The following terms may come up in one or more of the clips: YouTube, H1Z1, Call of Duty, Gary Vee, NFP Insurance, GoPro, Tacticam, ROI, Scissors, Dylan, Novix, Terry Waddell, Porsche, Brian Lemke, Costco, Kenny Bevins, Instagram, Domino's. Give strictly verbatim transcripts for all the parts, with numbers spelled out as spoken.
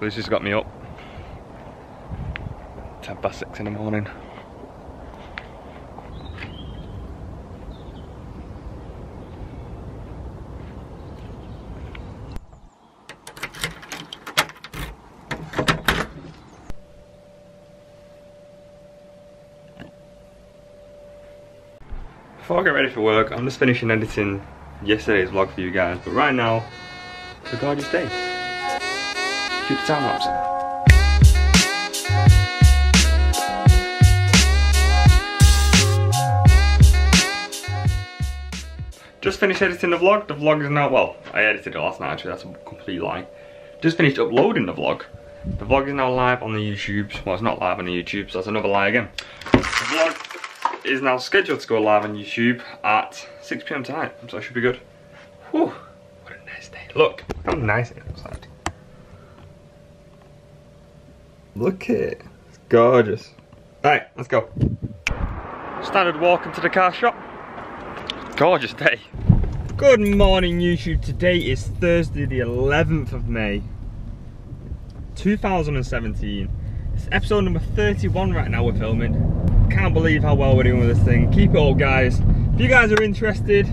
Lucy's got me up. ten past six in the morning. Before I get ready for work, I'm just finishing editing yesterday's vlog for you guys, but right now, it's a gorgeous day. Cute time lapse. Just finished editing the vlog. The vlog is now, well, I edited it last night actually, that's a complete lie. Just finished uploading the vlog. The vlog is now live on the YouTube. Well, it's not live on the YouTube, so that's another lie again. The vlog is now scheduled to go live on YouTube at six p m tonight, so it should be good. Whew, what a nice day. Look, how nice it looks like. Look at it, it's gorgeous. Right, let's go. Started walking to the car shop. Gorgeous day. Good morning YouTube, today is Thursday the eleventh of May two thousand seventeen. It's episode number thirty-one right now we're filming. Can't believe how well we're doing with this thing. Keep it up guys. If you guys are interested,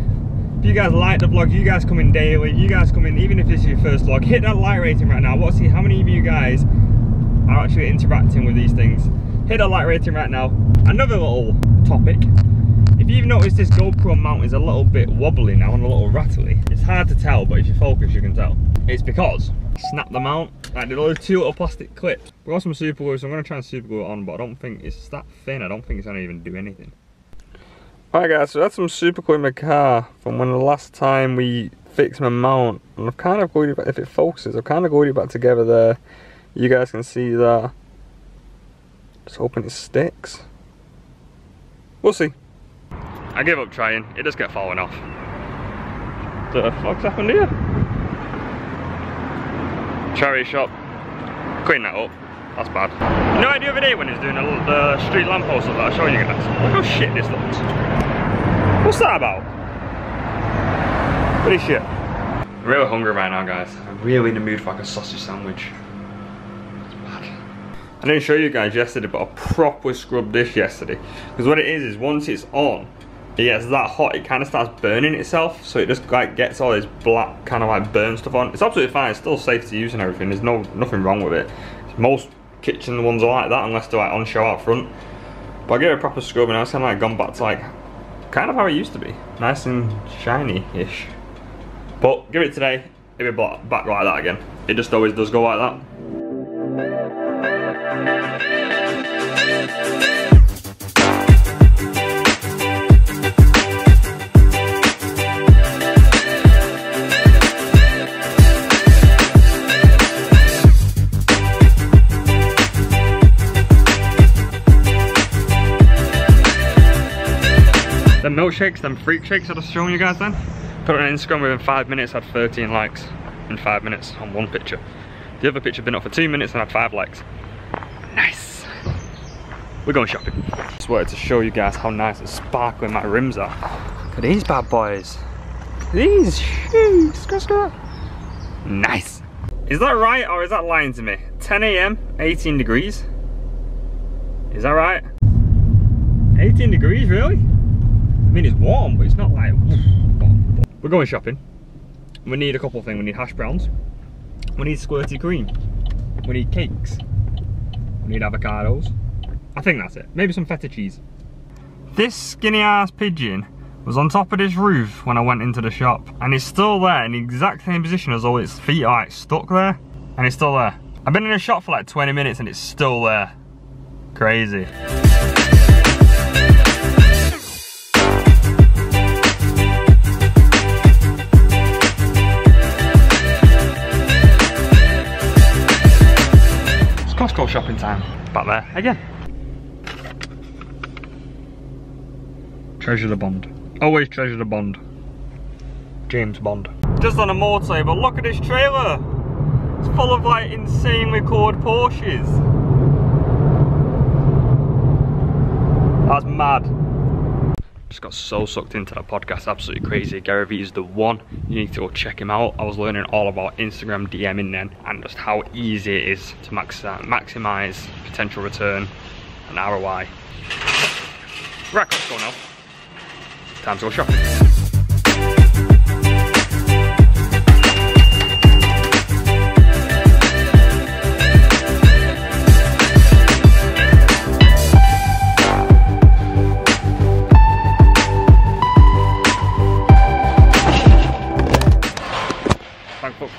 if you guys like the vlog, you guys come in daily, you guys come in even if this is your first vlog, hit that like rating right now. I want to see how many of you guys are actually interacting with these things. Hit that like rating right now. Another little topic. If you've noticed, this GoPro mount is a little bit wobbly now and a little rattly. It's hard to tell, but if you focus you can tell. It's because I snapped the mount. I did those two little plastic clips. We got some super glue, so I'm going to try and super glue it on, but I don't think it's that thin. I don't think it's going to even do anything. Alright guys, so that's some super glue in my car from when the last time we fixed my mount. And I've kind of glued it back, if it focuses, I've kind of glued it back together there. You guys can see that. Just hoping it sticks. We'll see. I give up trying, it does get falling off. The fuck's happened here? Charity shop. Clean that up, that's bad. You know, like the other day when he was doing the uh, street lamppost that I showed you guys. Look how shit this looks. What's that about? Pretty shit. I'm really hungry right now, guys. I'm really in the mood for like a sausage sandwich. I didn't show you guys yesterday, but I properly scrubbed this yesterday. Because what it is, is once it's on, it gets that hot, it kind of starts burning itself, so it just like gets all this black kind of like burn stuff on. It's absolutely fine, it's still safe to use and everything, there's no nothing wrong with it. Most kitchen ones are like that, unless they're like on show out front. But I gave it a proper scrub and I was kind of like gone back to like, kind of how it used to be. Nice and shiny-ish. But give it today, it'll be back like that again. It just always does go like that. The milkshakes, them freak shakes I was showing you guys then. Put it on Instagram within five minutes, had thirteen likes in five minutes on one picture. The other picture had been up for two minutes and had five likes. Nice. We're going shopping. Just wanted to show you guys how nice and sparkling my rims are. Look at these bad boys. These shoes. Nice. Is that right or is that lying to me? ten a m, eighteen degrees. Is that right? eighteen degrees, really? I mean, it's warm, but it's not like... We're going shopping. We need a couple of things. We need hash browns. We need squirty cream. We need cakes. We need avocados. I think that's it. Maybe some feta cheese. This skinny ass pigeon was on top of this roof when I went into the shop. And it's still there in the exact same position as all its feet are like stuck there. And it's still there. I've been in the shop for like twenty minutes and it's still there. Crazy. Costco shopping time. Back there again. Treasure the bond. Always treasure the bond. James Bond. Just on a motorway, but look at this trailer. It's full of like insanely coloured Porsches. That's mad. just got so sucked into that podcast, absolutely crazy. Gary Vee is the one. You need to go check him out. I was learning all about Instagram DMing then, and just how easy it is to max uh, maximize potential return and R O I. Right, let's go now. Time to go shopping.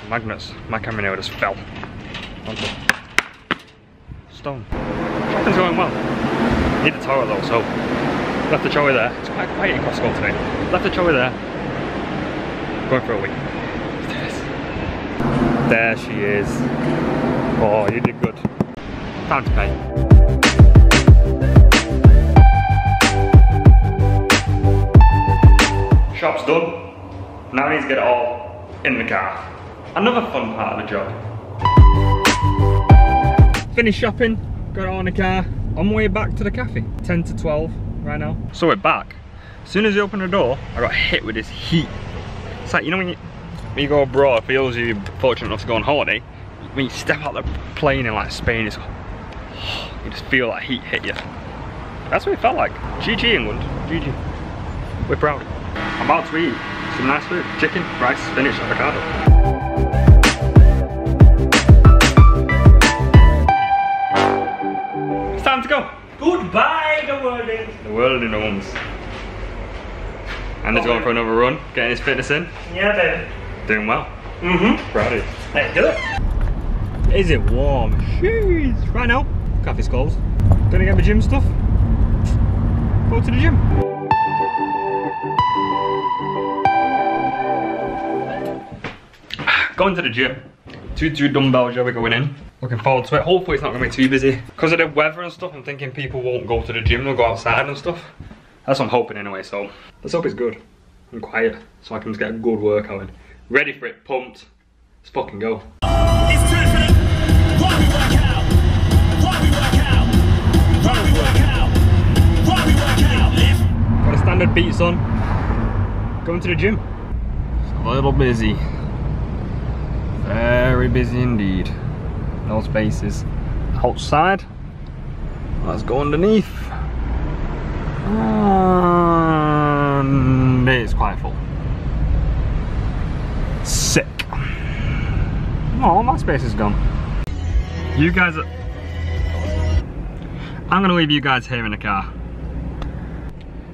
Magnets. My camera now just fell onto stone. Shopping's going well. I need the toilet though, so left the trolley there. It's quite quiet in Costco today. Left the trolley there. Going for a week. There she is. Oh, you did good. Time to pay. Shop's done. Now I need to get it all in the car. Another fun part of the job. Finished shopping, got it on the car. On my way back to the cafe, ten to twelve right now. So we're back. As soon as you open the door, I got hit with this heat. It's like, you know when you, when you go abroad, for those of you fortunate enough to go on holiday, when you step out the plane in like Spain, it's, oh, you just feel that heat hit you. That's what it felt like. G G England, G G. We're proud. I'm about to eat some nice food. Chicken, rice, spinach, avocado. Time to go. Goodbye, the world in. The world in homes. And he's going for another run, getting his fitness in. Yeah, baby. Doing well. Mm-hmm. Proud of you. Let's do it. Is it warm? Jeez. Right now, cafe's closed. Gonna get my gym stuff. Go to the gym. Going to the gym. Two, two dumbbells, yeah, we're going in. Looking forward to it. Hopefully it's not going to be too busy. Because of the weather and stuff, I'm thinking people won't go to the gym, they'll go outside and stuff. That's what I'm hoping anyway, so let's hope it's good and quiet, so I can just get a good workout in. Ready for it, pumped. Let's fucking go. It's terrific. Why we work out? Why we work out? Why we work out? Why we work out? Live. Got a standard beats on. Going to the gym. It's a little busy. Very busy indeed. No spaces outside. Let's go underneath. And it's quite full. Sick. Oh, my space is gone. You guys are... I'm gonna leave you guys here in the car.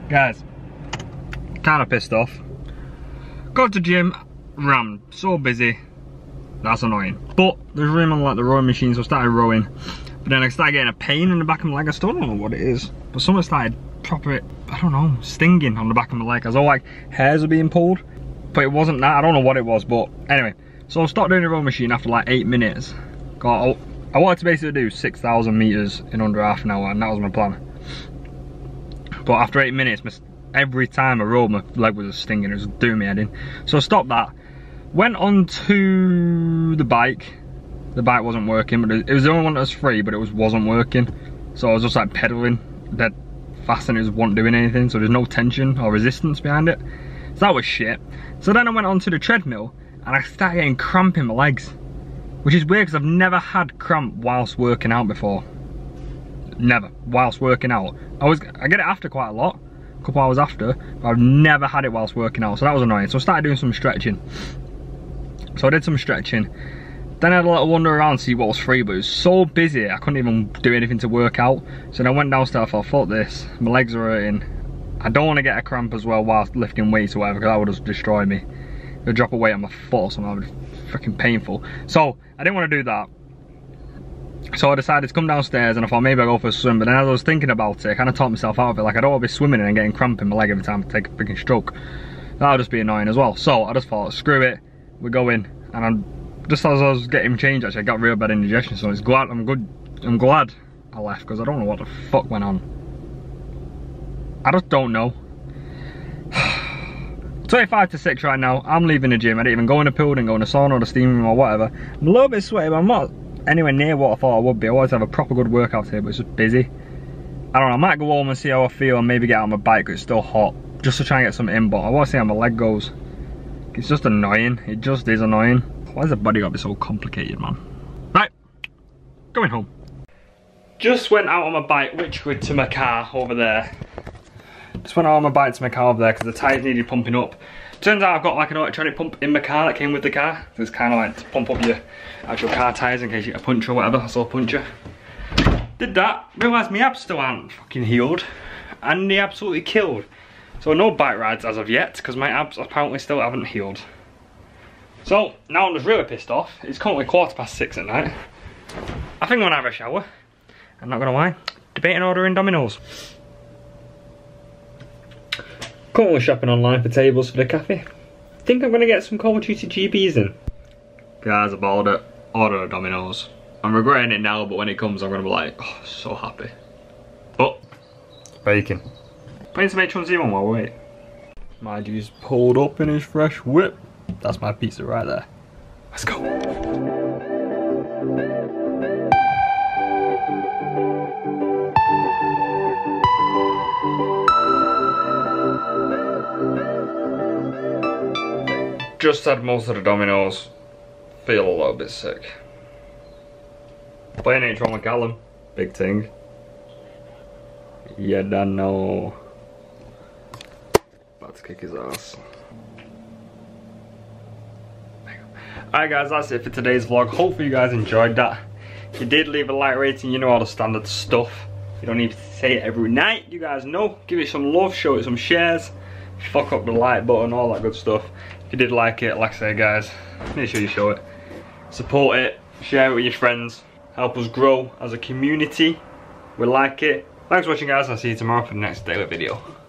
Guys, kind of pissed off. Got to gym, rammed, so busy. That's annoying. But there's room on like the rowing machine, so I started rowing. But then I started getting a pain in the back of my leg. I still don't know what it is. But someone started proper, I don't know, stinging on the back of my leg. I was all like, hairs were being pulled. But it wasn't that, I don't know what it was. But anyway, so I stopped doing the rowing machine after like eight minutes. Got, I wanted to basically do six thousand meters in under half an hour, and that was my plan. But after eight minutes, every time I rowed, my leg was stinging. It was doing me head in. So I stopped that. Went on to the bike. The bike wasn't working, but it was the only one that was free, but it was, wasn't working. So I was just like pedaling dead fast and it wasn't doing anything. So there's no tension or resistance behind it. So that was shit. So then I went on to the treadmill and I started getting cramp in my legs. Which is weird because I've never had cramp whilst working out before. Never, whilst working out. I, was, I get it after quite a lot, a couple hours after, but I've never had it whilst working out. So that was annoying. So I started doing some stretching. So I did some stretching, then I had a little wander around to see what was free, but it was so busy I couldn't even do anything to work out. So then I went downstairs, I thought, fuck this, my legs are hurting. I don't want to get a cramp as well whilst lifting weights or whatever, because that would just destroy me. It would drop a weight on my foot or something, that would be freaking painful. So I didn't want to do that. So I decided to come downstairs and I thought maybe I'll go for a swim, but then as I was thinking about it, I kind of talked myself out of it, like I don't want to be swimming and getting cramp in my leg every time I take a freaking stroke. That would just be annoying as well. So I just thought, screw it. We're going, and I'm just as I was getting changed. Actually, I got real bad indigestion, so it's glad I'm good. I'm glad I left because I don't know what the fuck went on. I just don't know. twenty-five to six right now. I'm leaving the gym. I didn't even go in the pool, didn't go in the sauna or the steam room or whatever. I'm a little bit sweaty, but I'm not anywhere near what I thought I would be. I always have a proper good workout here, but it's just busy. I don't know. I might go home and see how I feel, and maybe get on my bike because it's still hot. just to try and get some in, but I want to see how my leg goes. It's just annoying. It just is annoying. Why's the body got to be so complicated, man? Right, going home. Just went out on my bike, which went to my car over there. Just went out on my bike to my car over there because the tyres needed pumping up. Turns out I've got like an electronic pump in my car that came with the car. So it's kind of like to pump up your actual car tyres in case you get a puncture or whatever. I saw a puncture. Did that, realised my abs still aren't fucking healed. And they absolutely killed. So no bike rides as of yet because my abs apparently still haven't healed. So now I'm just really pissed off. It's currently quarter past six at night. I think I'm gonna have a shower. I'm not gonna lie. Debating ordering Domino's. Currently shopping online for tables for the cafe. Think I'm gonna get some Call of Duty G Bs in. Guys, I've ordered, ordered Domino's. I'm regretting it now, but when it comes, I'm gonna be like, oh, so happy. But baking. Playing some H one Z one while we wait. My dude's pulled up in his fresh whip. That's my pizza right there. Let's go. Just had most of the Domino's. Feel a little bit sick. Playing H one with Callum. Big thing. Yeah, don't know. About to kick his ass. Alright guys, that's it for today's vlog. Hopefully you guys enjoyed that. If you did, leave a like rating, you know all the standard stuff. You don't need to say it every night, you guys know. Give it some love, show it some shares. Fuck up the like button, all that good stuff. If you did like it, like I say guys, make sure you show it. Support it, share it with your friends. Help us grow as a community. We like it. Thanks for watching guys, I'll see you tomorrow for the next daily video.